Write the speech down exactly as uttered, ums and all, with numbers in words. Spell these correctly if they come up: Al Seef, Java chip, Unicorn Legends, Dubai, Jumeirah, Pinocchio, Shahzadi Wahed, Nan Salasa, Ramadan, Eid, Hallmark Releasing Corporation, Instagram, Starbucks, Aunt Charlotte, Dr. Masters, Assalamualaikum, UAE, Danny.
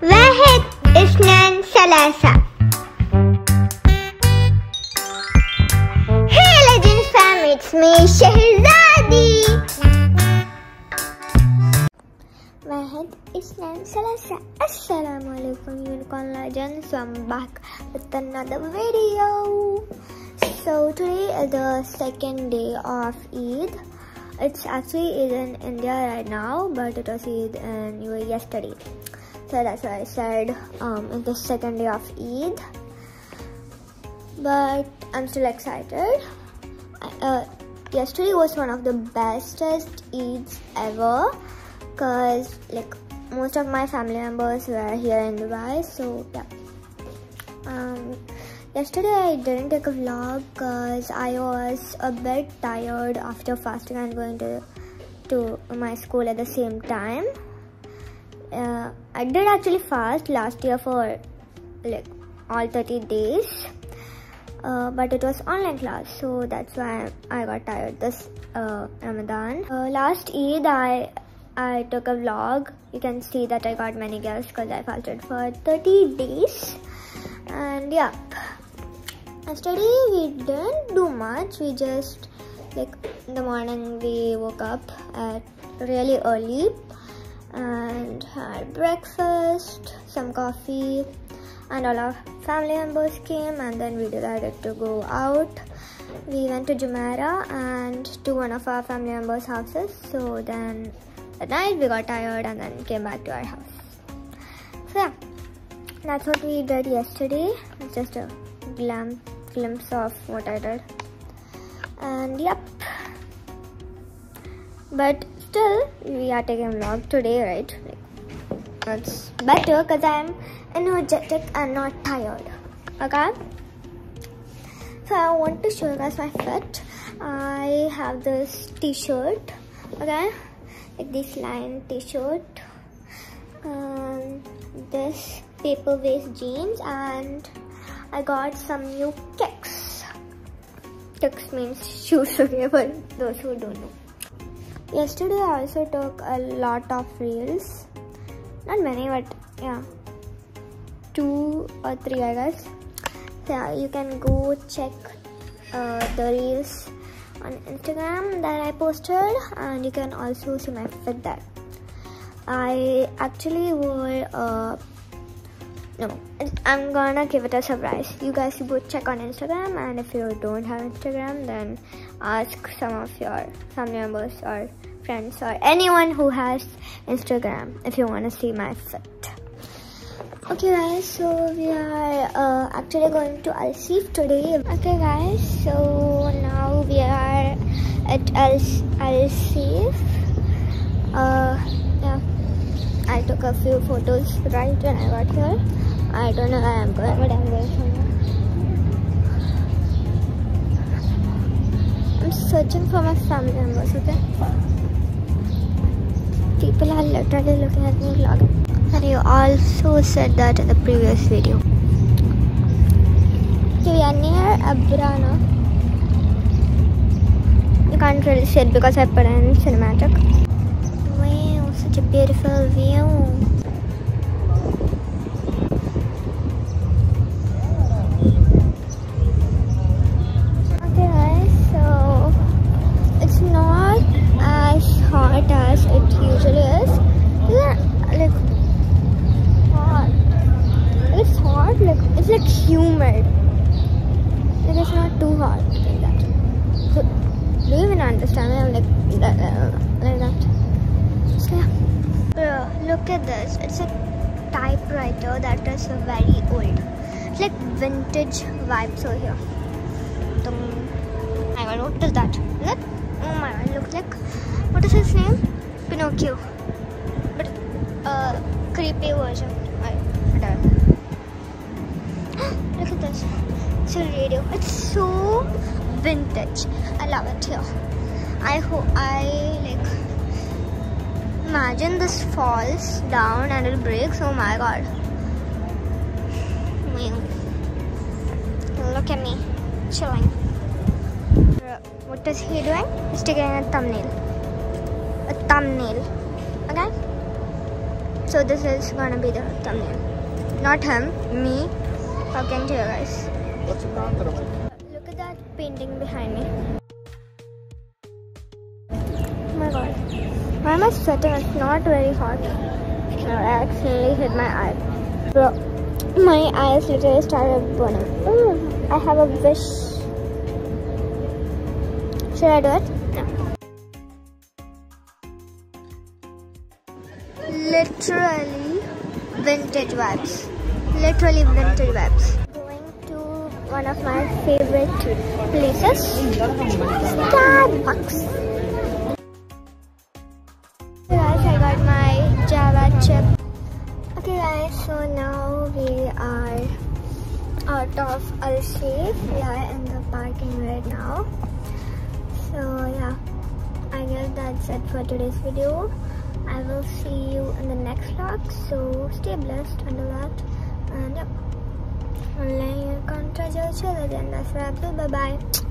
Wahed is Nan Salasa. Hey Legend fam, it's me Shahzadi. Wahed is Nan Salasa. Assalamualaikum Unicorn Legends. So I'm back with another video. So today is the second day of Eid. It's actually Eid in India right now, but it was Eid in U A E yesterday. So that's why I said um, it's the second day of Eid. But I'm still excited. Uh, yesterday was one of the bestest Eids ever, cause like most of my family members were here in Dubai. So yeah. Um, Yesterday I didn't take a vlog because I was a bit tired after fasting and going to, to my school at the same time. Uh, I did actually fast last year for like all thirty days, uh, but it was online class, so that's why I got tired this uh, Ramadan. Uh, last Eid I, I took a vlog. You can see that I got many gifts because I fasted for thirty days, and yeah. Yesterday we didn't do much. We just like in the morning we woke up at really early and had breakfast, some coffee, and all our family members came, and then we decided to go out. We went to Jumeirah and to one of our family members' houses. So then at night we got tired and then came back to our house. So yeah, that's what we did yesterday. It's just a glam. glimpse of what I did, and yep, but still we are taking vlog today, right? Like, that's better because I'm energetic and not tired. Okay, so I want to show you guys my fit. I have this t-shirt, okay, like this line t-shirt, um, this paper waist jeans, and I got some new kicks. Kicks means shoes, okay, for those who don't know. Yesterday I also took a lot of reels. Not many, but yeah, two or three I guess. So yeah, you can go check uh, the reels on Instagram that I posted, and you can also see my fit there. I actually wore a No, I'm gonna give it a surprise. You guys both check on Instagram, and if you don't have Instagram, then ask some of your family members or friends or anyone who has Instagram if you want to see my fit. Okay guys, so we are uh, actually going to Al Seef today. Okay guys, so now we are at Al Seef. Uh, yeah. I took a few photos right when I got here. I don't know where I'm going, but I'm going somewhere. I'm searching for my family members, okay? People are literally looking at me vlogging. And you also said that in the previous video. Okay, we are near Abrana. You can't really see it because I put it in cinematic. Such a beautiful view. Okay guys, so it's not as hot as it usually is. Yeah, like hot. It's hot, like it's like humid. Like it's not too hot like that. So, do you even understand? I'm like that, like that. So, yeah. Bro, look at this. It's a typewriter that is very old. It's like vintage vibes over here. Dum. Oh my god, what is that? Is it? Oh my god, looks like, what is his name? Pinocchio. But uh, creepy version. I don't. Look at this. It's a radio. It's so vintage. I love it here. I hope I like. Imagine this falls down and it breaks. Oh my god. Look at me. Chilling. What is he doing? He's taking a thumbnail. A thumbnail. Okay? So this is gonna be the thumbnail. Not him, me. Talking to you guys. Look at that painting behind me. Oh my god. Why am I sweating? It's not very hot. No, I accidentally hit my eye. Bro, my eyes literally started burning. Mm, I have a wish. Should I do it? No. Literally vintage vibes. Literally vintage vibes. Going to one of my favorite places. Starbucks. Okay guys, I got my Java chip. Okay guys, so now we are out of Al Seef. We are in the parking right now. So yeah, I guess that's it for today's video. I will see you in the next vlog. So stay blessed until that. And yep. Online contra jo chale, then that's a wrap. Bye bye.